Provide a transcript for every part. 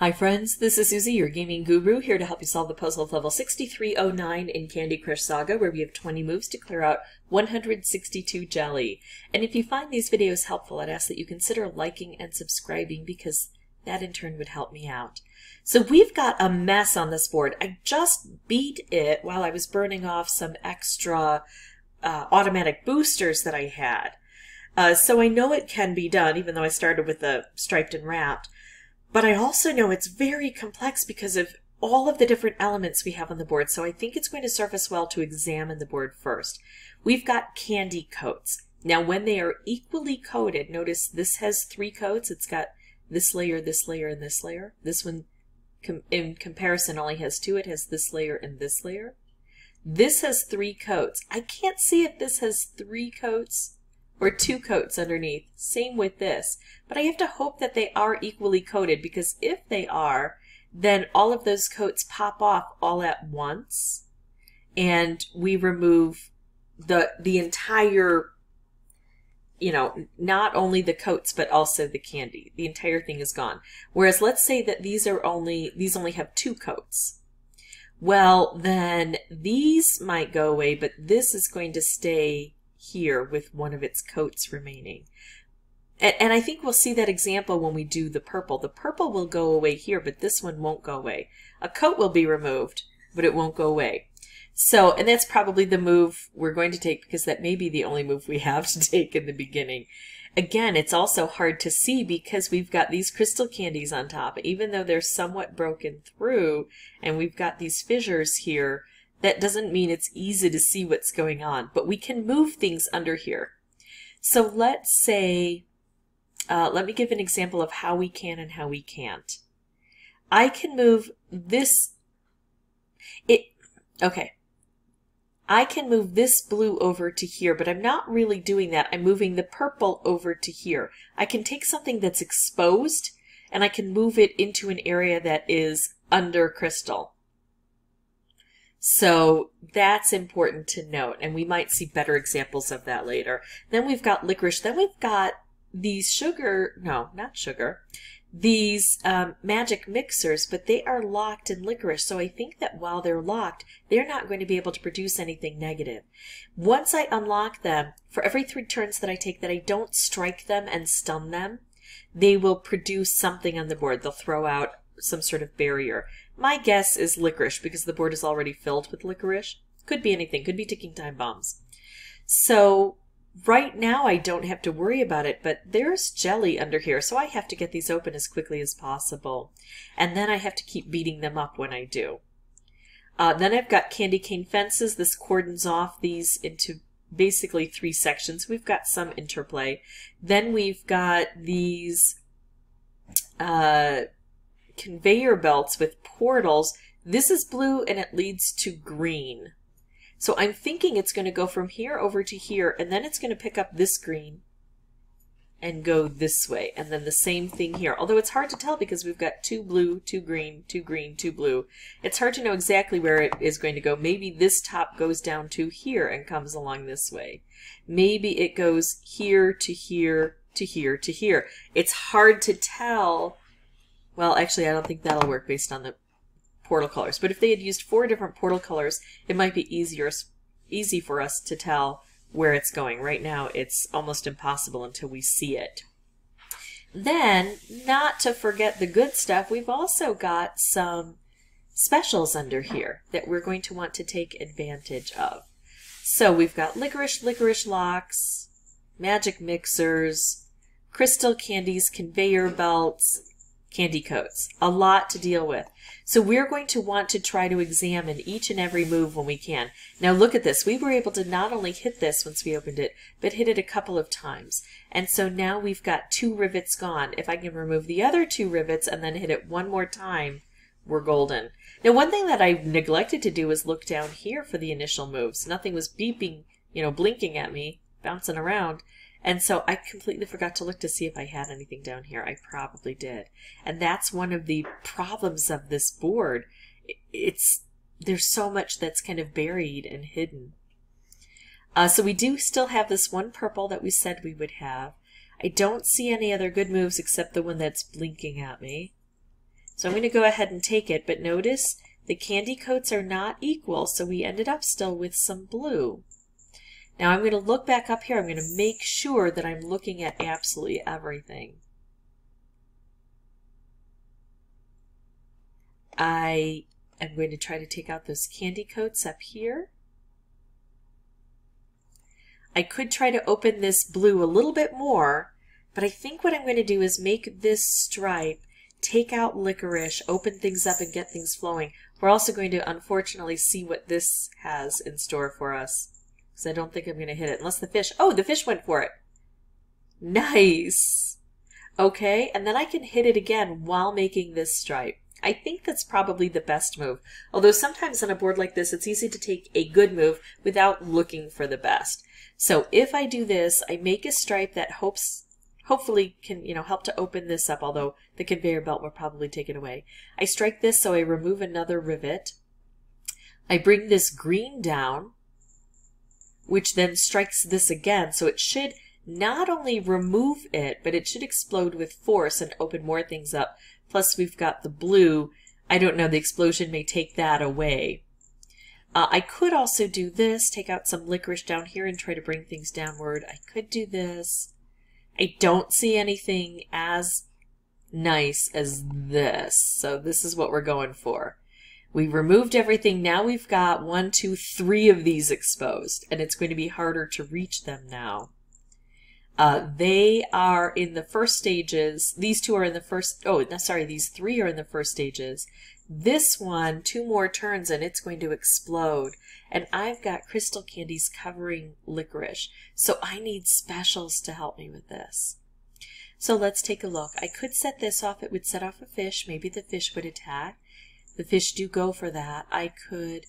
Hi friends, this is Suzy, your gaming guru, here to help you solve the puzzle of level 6309 in Candy Crush Saga, where we have 20 moves to clear out 162 jelly. And if you find these videos helpful, I'd ask that you consider liking and subscribing, because that in turn would help me out. So we've got a mess on this board. I just beat it while I was burning off some extra automatic boosters that I had. So I know it can be done, even though I started with the striped and wrapped. But I also know it's very complex because of all of the different elements we have on the board, so I think it's going to serve us well to examine the board first. We've got candy coats. Now when they are equally coated, notice this has three coats. It's got this layer, this layer, and this layer. This one, in comparison, only has two. It has this layer and this layer. This has three coats. I can't see if this has three coats or two coats underneath. Same with this. But I have to hope that they are equally coated, because if they are, then all of those coats pop off all at once, and we remove the entire, you know, not only the coats, but also the candy. The entire thing is gone. Whereas let's say that these only have two coats. Well, then these might go away, but this is going to stay here with one of its coats remaining. And I think we'll see that example when we do the purple. The purple will go away here, but this one won't go away. A coat will be removed, but it won't go away. So, and that's probably the move we're going to take, because that may be the only move we have to take in the beginning. Again, it's also hard to see because we've got these crystal candies on top, even though they're somewhat broken through, and we've got these fissures here. That doesn't mean it's easy to see what's going on, but we can move things under here. So let's say, let me give an example of how we can and how we can't. I can move this, I can move this blue over to here, but I'm not really doing that. I'm moving the purple over to here. I can take something that's exposed and I can move it into an area that is under crystal. So that's important to note, and we might see better examples of that later. Then we've got licorice. Then we've got these magic mixers, but they are locked in licorice. So I think that while they're locked, they're not going to be able to produce anything negative. Once I unlock them, for every 3 turns that I take that I don't strike them and stun them, they will produce something on the board. They'll throw out some sort of barrier. My guess is licorice, because the board is already filled with licorice. Could be anything, could be ticking time bombs. So right now I don't have to worry about it, but there's jelly under here, so I have to get these open as quickly as possible. And then I have to keep beating them up when I do. Then I've got candy cane fences. This cordons off these into basically 3 sections. We've got some interplay. Then we've got these conveyor belts with portals. This is blue and it leads to green. So I'm thinking it's going to go from here over to here, and then it's going to pick up this green and go this way. And then the same thing here. Although it's hard to tell because we've got 2 blue, 2 green, 2 green, 2 blue. It's hard to know exactly where it is going to go. Maybe this top goes down to here and comes along this way. Maybe it goes here to here to here to here. It's hard to tell. Well, actually, I don't think that'll work based on the portal colors. But if they had used 4 different portal colors, it might be easy for us to tell where it's going. Right now, it's almost impossible until we see it. Then, not to forget the good stuff, we've also got some specials under here that we're going to want to take advantage of. So we've got licorice, licorice locks, magic mixers, crystal candies, conveyor belts, candy coats. A lot to deal with. So we're going to want to try to examine each and every move when we can. Now look at this. We were able to not only hit this once we opened it, but hit it a couple of times. And so now we've got 2 rivets gone. If I can remove the other 2 rivets and then hit it 1 more time, we're golden. Now one thing that I neglected to do was look down here for the initial moves. Nothing was beeping, you know, blinking at me, bouncing around. And so I completely forgot to look to see if I had anything down here. I probably did. And that's one of the problems of this board. There's so much that's kind of buried and hidden. So we do still have this 1 purple that we said we would have. I don't see any other good moves except the one that's blinking at me. So I'm going to go ahead and take it, but notice the candy coats are not equal, so we ended up still with some blue. Now I'm going to look back up here. I'm going to make sure that I'm looking at absolutely everything. I am going to try to take out those candy coats up here. I could try to open this blue a little bit more, but I think what I'm going to do is make this stripe, take out licorice, open things up and get things flowing. We're also going to unfortunately see what this has in store for us, because I don't think I'm going to hit it unless the fish, oh, the fish went for it. Nice. Okay, and then I can hit it again while making this stripe. I think that's probably the best move, although sometimes on a board like this, it's easy to take a good move without looking for the best. So if I do this, I make a stripe that hopefully can, help to open this up, although the conveyor belt will probably take it away. I strike this, so I remove another rivet. I bring this green down, which then strikes this again, so it should not only remove it, but it should explode with force and open more things up. Plus we've got the blue. I don't know, the explosion may take that away. I could also do this, take out some licorice down here and try to bring things downward. I could do this. I don't see anything as nice as this, so this is what we're going for. We removed everything. Now we've got 1, 2, 3 of these exposed, and it's going to be harder to reach them now. They are in the first stages. These two are in the first, oh, no, sorry, these three are in the first stages. This one, 2 more turns and it's going to explode. And I've got crystal candies covering licorice. So I need specials to help me with this. So let's take a look. I could set this off. It would set off a fish. Maybe the fish would attack. The fish do go for that. I could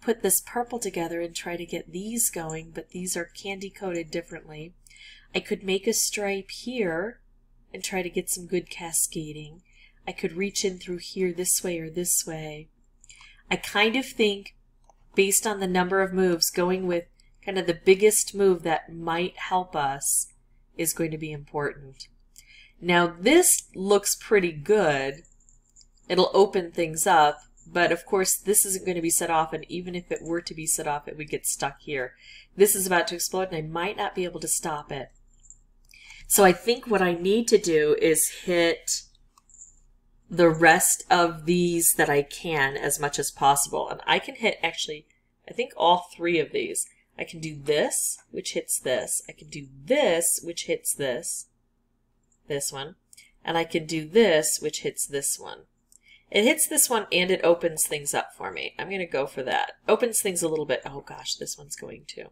put this purple together and try to get these going, but these are candy coated differently. I could make a stripe here and try to get some good cascading. I could reach in through here this way or this way. I kind of think, based on the number of moves, going with kind of the biggest move that might help us is going to be important. Now this looks pretty good. It'll open things up, but of course this isn't going to be set off, and even if it were to be set off, it would get stuck here. This is about to explode and I might not be able to stop it. So I think what I need to do is hit the rest of these that I can as much as possible. And I can hit, actually, I think all 3 of these. I can do this, which hits this. I can do this, which hits this, this one. And I can do this, which hits this one. It hits this one and it opens things up for me. I'm going to go for that. Opens things a little bit. Oh gosh, this one's going to.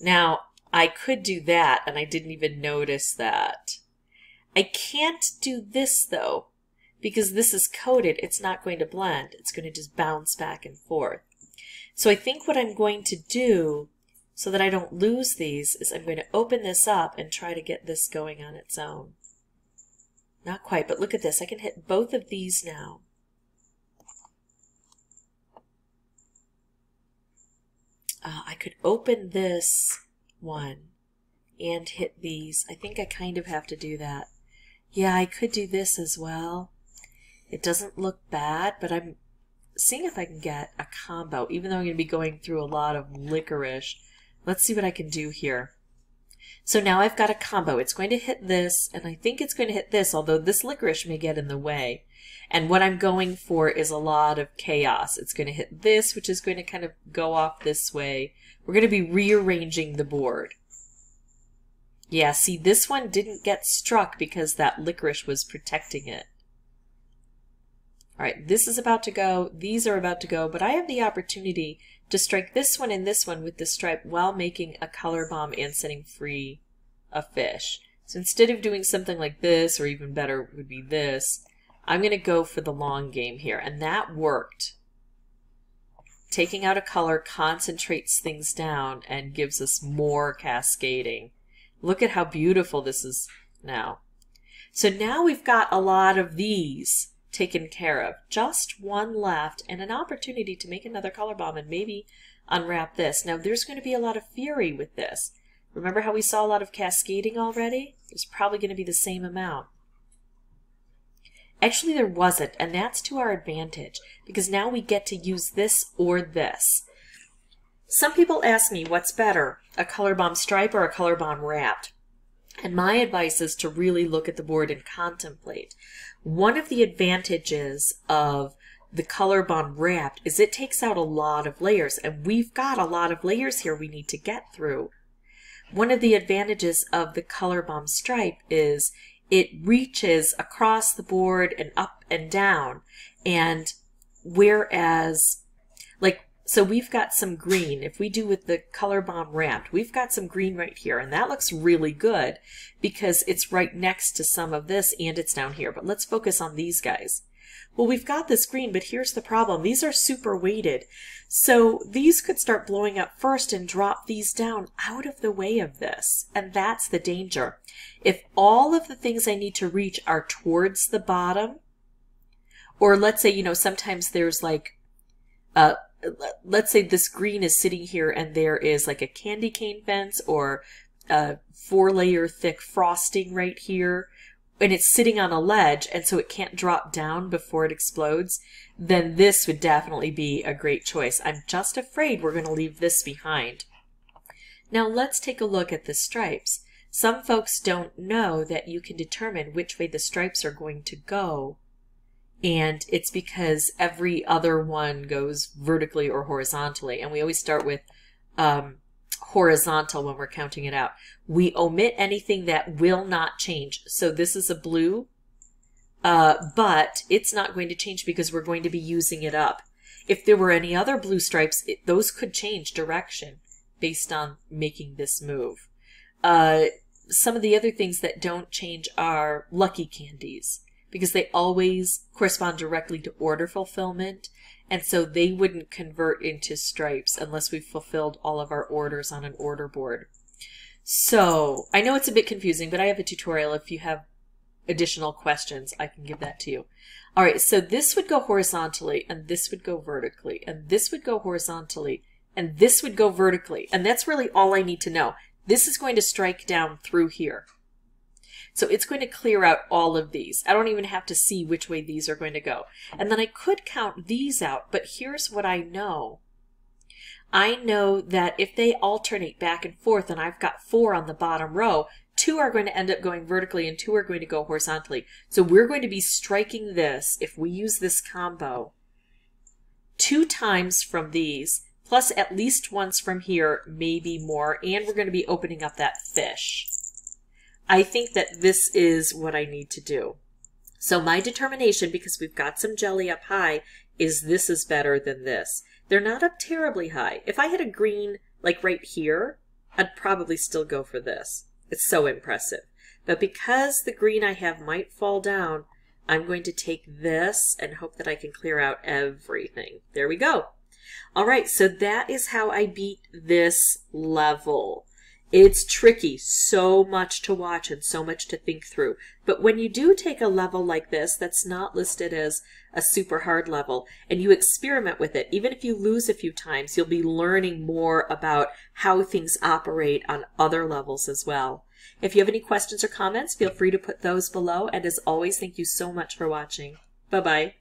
Now, I could do that and I didn't even notice that. I can't do this though, because this is coated. It's not going to blend. It's going to just bounce back and forth. So I think what I'm going to do so that I don't lose these is I'm going to open this up and try to get this going on its own. Not quite, but look at this. I can hit both of these now. I could open this one and hit these. I think I kind of have to do that. Yeah, I could do this as well. It doesn't look bad, but I'm seeing if I can get a combo, even though I'm going to be going through a lot of licorice. Let's see what I can do here. So now I've got a combo. It's going to hit this, and I think it's going to hit this, although this licorice may get in the way. And what I'm going for is a lot of chaos. It's going to hit this, which is going to kind of go off this way. We're going to be rearranging the board. Yeah, see, this one didn't get struck because that licorice was protecting it. All right, this is about to go. These are about to go, but I have the opportunity to strike this one and this one with the stripe while making a color bomb and setting free a fish. So instead of doing something like this, or even better would be this, I'm going to go for the long game here, and that worked. Taking out a color concentrates things down and gives us more cascading. Look at how beautiful this is now. So now we've got a lot of these taken care of. Just one left and an opportunity to make another color bomb and maybe unwrap this. Now there's going to be a lot of fury with this. Remember how we saw a lot of cascading already? There's probably going to be the same amount. Actually, there wasn't, and that's to our advantage because now we get to use this or this. Some people ask me what's better, a color bomb stripe or a color bomb wrapped? And my advice is to really look at the board and contemplate. One of the advantages of the color bomb wrapped is it takes out a lot of layers, and we've got a lot of layers here we need to get through. One of the advantages of the color bomb stripe is it reaches across the board and up and down, and whereas, like, so we've got some green. If we do with the color bomb wrapped, we've got some green right here, and that looks really good because it's right next to some of this and it's down here. But let's focus on these guys. Well, we've got this green, but here's the problem. These are super weighted. So these could start blowing up first and drop these down out of the way of this. And that's the danger. If all of the things I need to reach are towards the bottom, or let's say, you know, sometimes there's like, let's say this green is sitting here and there is like a candy cane fence or a 4-layer thick frosting right here, and it's sitting on a ledge and so it can't drop down before it explodes, then this would definitely be a great choice. I'm just afraid we're going to leave this behind. Now let's take a look at the stripes. Some folks don't know that you can determine which way the stripes are going to go, and it's because every other one goes vertically or horizontally, and we always start with horizontal when we're counting it out. We omit anything that will not change. So this is a blue, but it's not going to change because we're going to be using it up. If there were any other blue stripes, those could change direction based on making this move. Some of the other things that don't change are lucky candies, because they always correspond directly to order fulfillment, and so they wouldn't convert into stripes unless we've fulfilled all of our orders on an order board. So I know it's a bit confusing, but I have a tutorial. If you have additional questions, I can give that to you. All right, so this would go horizontally, and this would go vertically, and this would go horizontally, and this would go vertically, and that's really all I need to know. This is going to strike down through here. So it's going to clear out all of these. I don't even have to see which way these are going to go. And then I could count these out, but here's what I know. I know that if they alternate back and forth and I've got 4 on the bottom row, 2 are going to end up going vertically and 2 are going to go horizontally. So we're going to be striking this, if we use this combo, 2 times from these, plus at least once from here, maybe more, and we're going to be opening up that fish. I think that this is what I need to do. So my determination, because we've got some jelly up high, is this is better than this. They're not up terribly high. If I had a green like right here, I'd probably still go for this. It's so impressive. But because the green I have might fall down, I'm going to take this and hope that I can clear out everything. There we go. All right, so that is how I beat this level. It's tricky, so much to watch and so much to think through. But when you do take a level like this that's not listed as a super hard level and you experiment with it, even if you lose a few times, you'll be learning more about how things operate on other levels as well. If you have any questions or comments, feel free to put those below. And as always, thank you so much for watching. Bye-bye.